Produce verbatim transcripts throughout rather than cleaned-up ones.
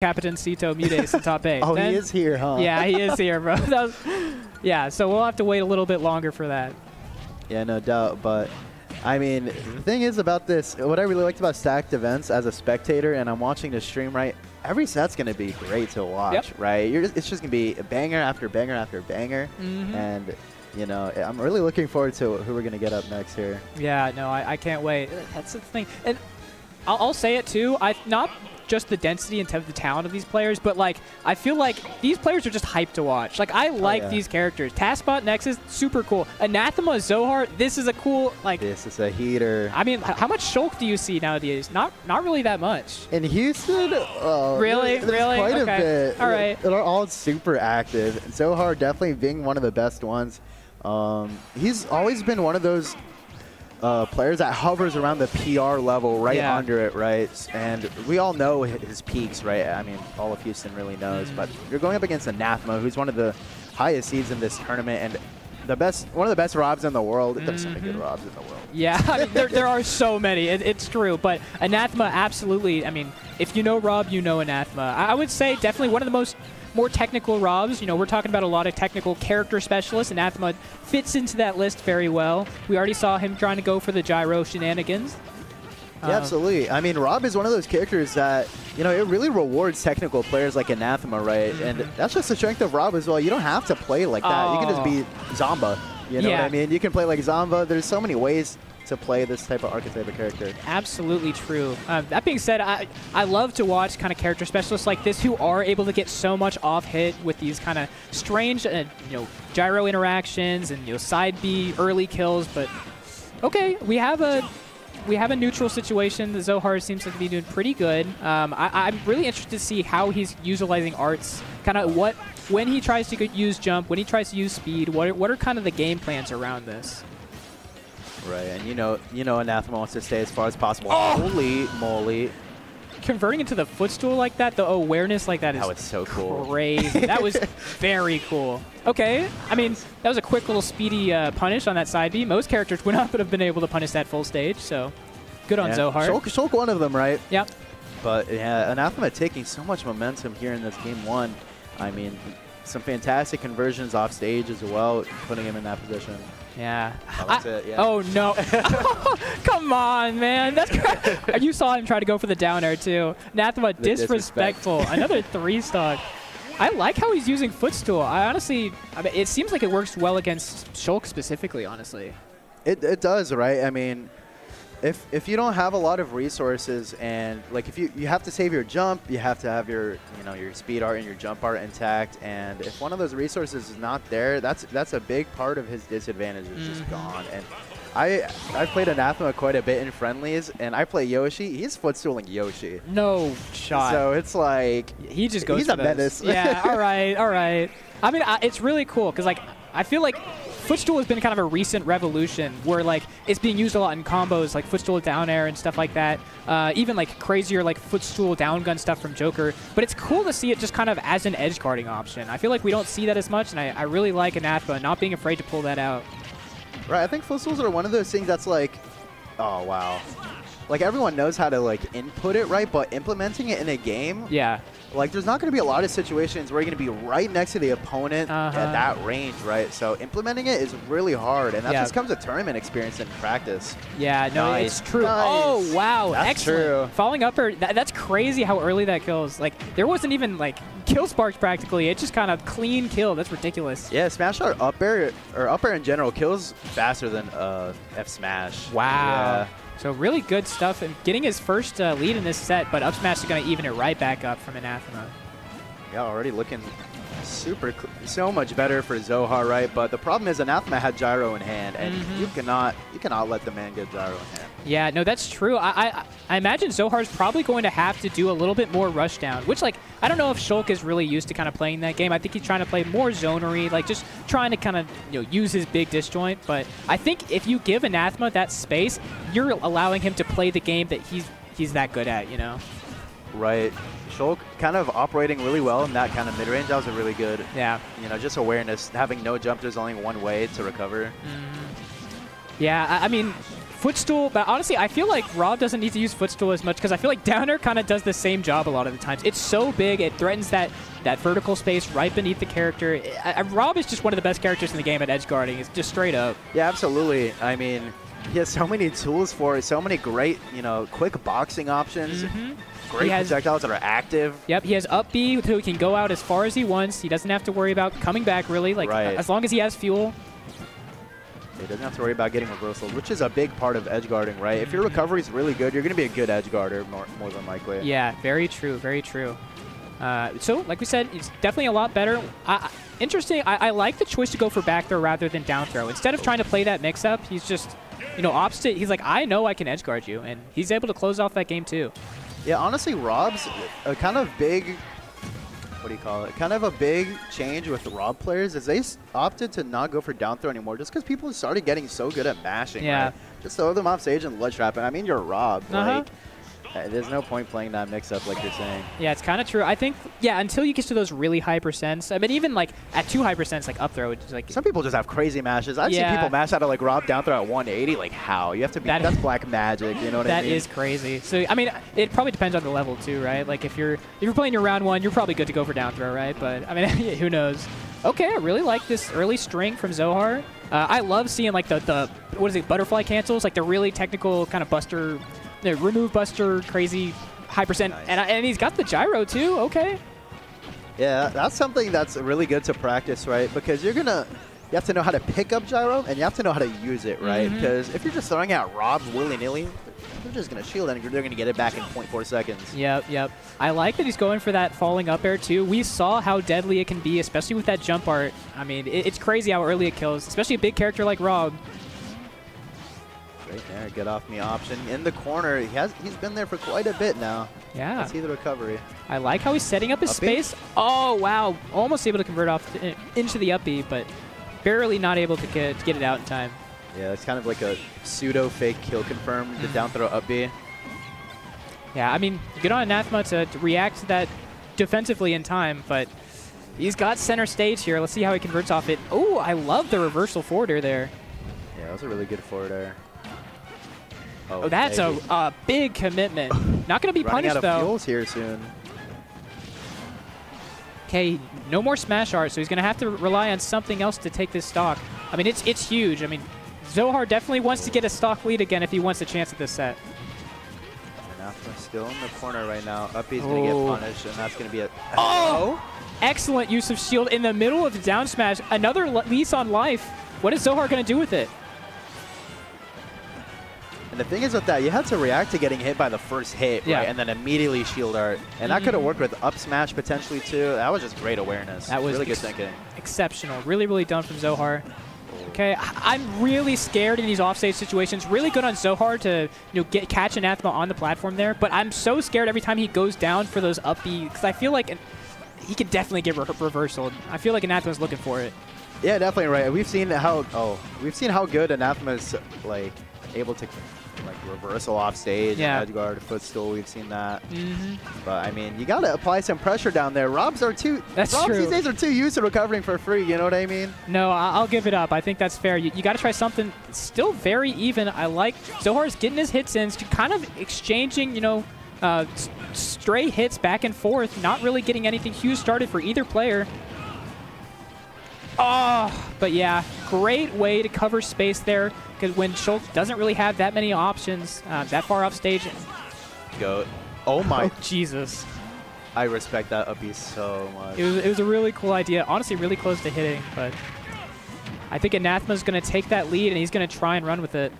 Captain Sito Mudes in top eight. Oh, then, he is here, huh? Yeah, he is here, bro. That was, yeah, so we'll have to wait a little bit longer for that. Yeah, no doubt. But, I mean, the thing is about this, what I really liked about stacked events as a spectator, and I'm watching the stream, right, every set's going to be great to watch, yep. right? You're just, it's just going to be banger after banger after banger. Mm-hmm. And, you know, I'm really looking forward to who we're going to get up next here. Yeah, no, I, I can't wait. That's the thing. And I'll, I'll say it, too. I not... just the density and the talent of these players, but like I feel like these players are just hyped to watch. Like I like oh, yeah. these characters. Taskbot, Nexus, super cool. Anathema, Zohar, this is a cool like. This is a heater. I mean, how much Shulk do you see nowadays? Not, not really that much. In Houston, oh, really, there's really, quite okay. a bit. All right, they're all super active. Zohar definitely being one of the best ones. Um, he's always been one of those. Uh, players that hovers around the P R level, right yeah. under it, right? And we all know his peaks, right? I mean, all of Houston really knows. Mm. But you're going up against Anathema, who's one of the highest seeds in this tournament and the best, one of the best Robs in the world. Mm-hmm. There's so many good Robs in the world. Yeah, I mean, there, there are so many. It, it's true. But Anathema, absolutely. I mean, if you know Rob, you know Anathema. I, I would say definitely one of the most more technical Robs. You know, we're talking about a lot of technical character specialists, and Anathema fits into that list very well. We already saw him trying to go for the gyro shenanigans. Yeah, um, absolutely. I mean, Rob is one of those characters that, you know, it really rewards technical players like Anathema, right? Mm-hmm. And that's just the strength of Rob as well. You don't have to play like that. Oh. You can just be Zamba. You know yeah. what I mean? You can play like Zamba. There's so many ways to play this type of archetype of character. Absolutely true. Um, that being said, I I love to watch kind of character specialists like this who are able to get so much off hit with these kind of strange, uh, you know, gyro interactions and you know side B early kills. But okay, we have a we have a neutral situation. The Zohar seems to be doing pretty good. Um, I, I'm really interested to see how he's utilizing arts. Kind of what when he tries to use jump, when he tries to use speed. What are, what are kind of the game plans around this? Right, and you know, you know, Anathema wants to stay as far as possible. Oh! Holy moly! Converting into the footstool like that, the awareness like that is oh, it's so cool. Crazy. That was very cool. Okay, I mean, that was a quick little speedy uh, punish on that side B. Most characters would not have been able to punish that full stage, so good on yeah. Zohar. Shulk, Shulk, one of them, right? Yep. But yeah, Anathema taking so much momentum here in this game one. I mean, some fantastic conversions off stage as well, putting him in that position. Yeah. Oh, that's I, it, yeah. oh no. Come on, man. That's you saw him try to go for the down air, too. Anathema, the disrespectful. Disrespect. Another three stock. I like how he's using footstool. I honestly, I mean, it seems like it works well against Shulk specifically, honestly. It, it does, right? I mean, if if you don't have a lot of resources and like if you, you have to save your jump, you have to have your you know your speed art and your jump art intact, and if one of those resources is not there, that's that's a big part of his disadvantage is mm. just gone. And I I played Anathema quite a bit in friendlies, and I play Yoshi. He's footsooling Yoshi. No shot. So it's like he just goes. He's a menace. Yeah. all right. All right. I mean, I, it's really cool because like I feel like footstool has been kind of a recent revolution where like it's being used a lot in combos like footstool down air and stuff like that. Uh, even like crazier like footstool down gun stuff from Joker. But it's cool to see it just kind of as an edge guarding option. I feel like we don't see that as much, and I, I really like Anathema not being afraid to pull that out. Right, I think footstools are one of those things that's like, oh wow. Like everyone knows how to like input it right, but implementing it in a game, yeah. Like there's not going to be a lot of situations where you're going to be right next to the opponent uh-huh. at that range, right? So implementing it is really hard, and that yeah. just comes with tournament experience and practice. Yeah, no, nice. It's true. Nice. Oh wow, that's excellent. True. Falling up, or that, that's crazy how early that kills. Like there wasn't even like kill sparks practically. It's just kind of clean kill. That's ridiculous. Yeah, smash out up air or up air in general kills faster than uh, F smash. Wow. Yeah. So really good stuff, and getting his first uh, lead in this set, but up smash is going to even it right back up from Anathema. Yeah, already looking super, so much better for Zohar, right? But the problem is Anathema had gyro in hand, and mm-hmm. you cannot, you cannot let the man get gyro in hand. Yeah, no, that's true. I, I, I imagine Zohar's probably going to have to do a little bit more rush down, which like I don't know if Shulk is really used to kind of playing that game. I think he's trying to play more zonery, like just trying to kind of you know use his big disjoint. But I think if you give Anathema that space, you're allowing him to play the game that he's he's that good at, you know. Right. Shulk kind of operating really well in that kind of mid range. That was a really good, yeah. You know, just awareness. Having no jump, there's only one way to recover. Mm. Yeah, I, I mean, Footstool, but honestly, I feel like Rob doesn't need to use Footstool as much because I feel like Downer kind of does the same job a lot of the times. It's so big, it threatens that, that vertical space right beneath the character. I, I, Rob is just one of the best characters in the game at edge guarding. It's just straight up. Yeah, absolutely. I mean, he has so many tools for it, so many great, you know, quick boxing options. Mm-hmm. Great projectiles that are active. Yep, he has up B, so he can go out as far as he wants. He doesn't have to worry about coming back, really. Like right. As long as he has fuel. He doesn't have to worry about getting reversals, which is a big part of edge guarding, right? If your recovery is really good, you're going to be a good edge guarder, more, more than likely. Yeah, very true, very true. Uh, so, like we said, it's definitely a lot better. I, interesting, I, I like the choice to go for back throw rather than down throw. Instead of trying to play that mix-up, he's just, you know, obstinate. He's like, I know I can edge guard you, and he's able to close off that game too. Yeah, honestly, Rob's a kind of big... What do you call it? Kind of a big change with the Rob players is they opted to not go for down throw anymore just because people started getting so good at mashing. Yeah. Right? Just throw them off stage and ledge trap. And I mean, you're Rob. Uh-huh. Like, there's no point playing that mix-up like you're saying. Yeah, it's kind of true. I think, yeah, until you get to those really high percents. I mean, even like at two high percents, like up throw. It's like some people just have crazy mashes. I've yeah. seen people mash out of like Rob down throw at one eighty. Like how? You have to be, that that's black magic. You know what I mean? That is crazy. So, I mean, it probably depends on the level too, right? Like if you're, if you're playing your round one, you're probably good to go for down throw, right? But I mean, who knows? Okay, I really like this early string from Zohar. Uh, I love seeing like the, the, what is it, butterfly cancels? Like the really technical kind of buster. The remove buster, crazy, high percent, nice. and, and he's got the gyro too, okay. Yeah, that's something that's really good to practice, right? Because you're going to, you have to know how to pick up gyro, and you have to know how to use it, right? Because mm-hmm. if you're just throwing out Robs willy-nilly, they're just going to shield it, and they're going to get it back in zero point four seconds. Yep, yep. I like that he's going for that falling up air too. We saw how deadly it can be, especially with that jump art. I mean, it, it's crazy how early it kills, especially a big character like Rob. Right there, get off me option. In the corner, he has, he's been there for quite a bit now. Yeah. Let's see the recovery. I like how he's setting up his space. Oh, wow. Almost able to convert off to, into the up B, but barely not able to get, get it out in time. Yeah, it's kind of like a pseudo-fake kill confirm, the down throw up B. Yeah, I mean, good on Anathema to, to react to that defensively in time, but he's got center stage here. Let's see how he converts off it. Oh, I love the reversal forward air there. Yeah, that was a really good forward air. Oh, oh, that's a, a big commitment. Not going to be punished, though. Running out of fuels here soon. Okay, no more smash art, so he's going to have to rely on something else to take this stock. I mean, it's it's huge. I mean, Zohar definitely wants to get a stock lead again if he wants a chance at this set. Anathema still in the corner right now. Uppy's oh. going to get punished, and that's going to be a... Oh! Excellent use of shield in the middle of the down smash. Another lease on life. What is Zohar going to do with it? The thing is with that, you had to react to getting hit by the first hit, right? Yeah. And then immediately shield art. And that mm. could have worked with up smash potentially too. That was just great awareness. That was really good thinking. Exceptional. Really, really done from Zohar. Okay, I'm really scared in these offstage situations. Really good on Zohar to you know get catch Anathema on the platform there. But I'm so scared every time he goes down for those up B because I feel like an, he could definitely get re reversal. I feel like Anathema's looking for it. Yeah, definitely right. We've seen how oh we've seen how good Anathema's like able to. Like reversal off stage, yeah. edge guard, footstool, we've seen that. Mm-hmm. But I mean, you got to apply some pressure down there. Rob's are too, that's Rob's true. These days are too used to recovering for free, you know what I mean? No, I'll give it up. I think that's fair. You, you got to try something still very even. I like Zohar's getting his hits in, kind of exchanging, you know, uh, stray hits back and forth, not really getting anything huge started for either player. Oh, but yeah, great way to cover space there because when Shulk doesn't really have that many options uh, that far off stage. Go. Oh my. Oh, Jesus. I respect that up B so much. It was, it was a really cool idea. Honestly, really close to hitting, but I think Anathema's going to take that lead and he's going to try and run with it.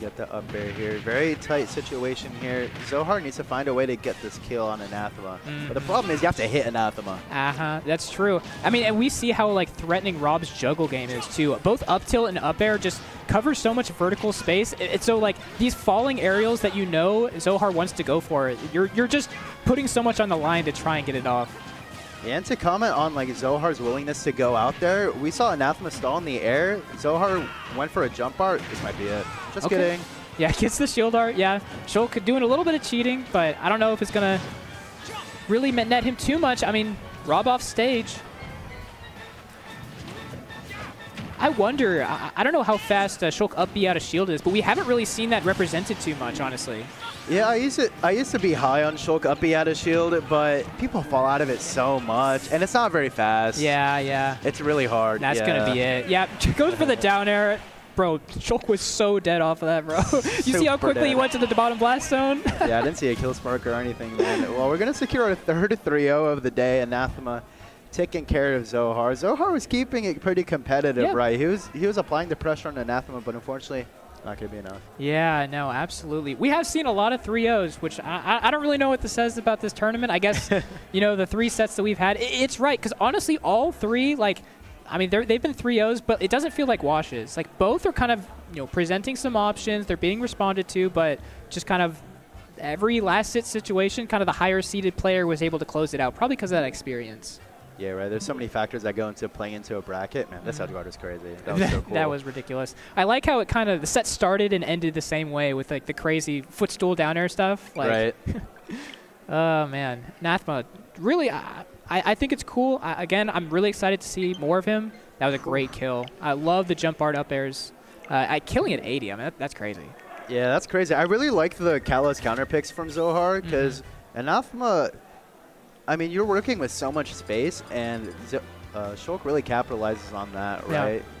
Get the up air here. Very tight situation here. Zohar needs to find a way to get this kill on Anathema. Mm. But the problem is you have to hit Anathema. Uh-huh. That's true. I mean, and we see how like threatening Rob's juggle game is too. Both up tilt and up air just cover so much vertical space. It's so like these falling aerials that you know Zohar wants to go for. You're you're just putting so much on the line to try and get it off. And to comment on like Zohar's willingness to go out there, we saw Anathema stall in the air. Zohar went for a jump art. This might be it. Just okay. kidding. Yeah, gets the shield art. Yeah, Shulk doing a little bit of cheating, but I don't know if it's going to really net him too much. I mean, Rob off stage. I wonder, I, I don't know how fast uh, Shulk up B out of shield is, but we haven't really seen that represented too much, honestly. Yeah, I used to, I used to be high on Shulk up B out of shield, but people fall out of it so much, and it's not very fast. Yeah, yeah. It's really hard. That's yeah. going to be it. Yeah, goes for the down air. Bro, Shulk was so dead off of that, bro. You Super see how quickly dead. He went to the bottom blast zone? Yeah, I didn't see a kill spark or anything, man. Well, we're going to secure a third three oh of the day. Anathema taking care of Zohar. Zohar was keeping it pretty competitive, yeah. right? He was he was applying the pressure on Anathema, but unfortunately, not going to be enough. Yeah, no, absolutely. We have seen a lot of three ohs, which I, I don't really know what this says about this tournament. I guess, you know, the three sets that we've had, it, it's right. Because honestly, all three, like, I mean, they've been three ohs, but it doesn't feel like washes. Like, both are kind of, you know, presenting some options. They're being responded to, but just kind of every last hit situation, kind of the higher-seeded player was able to close it out, probably because of that experience. Yeah, right. There's so many factors that go into playing into a bracket. Man, that South Guard was crazy. That was so cool. That was ridiculous. I like how it kind of, the set started and ended the same way with, like, the crazy footstool down air stuff. Like, right. Oh, man. Anathema, really... Uh, I think it's cool. I, again, I'm really excited to see more of him. That was a great kill. I love the jump guard up airs. Uh, I, killing at eighty, I mean, that, that's crazy. Yeah, that's crazy. I really like the Kalos counter picks from Zohar because mm-hmm. Anathema, I mean, you're working with so much space, and uh, Shulk really capitalizes on that, right? Yeah.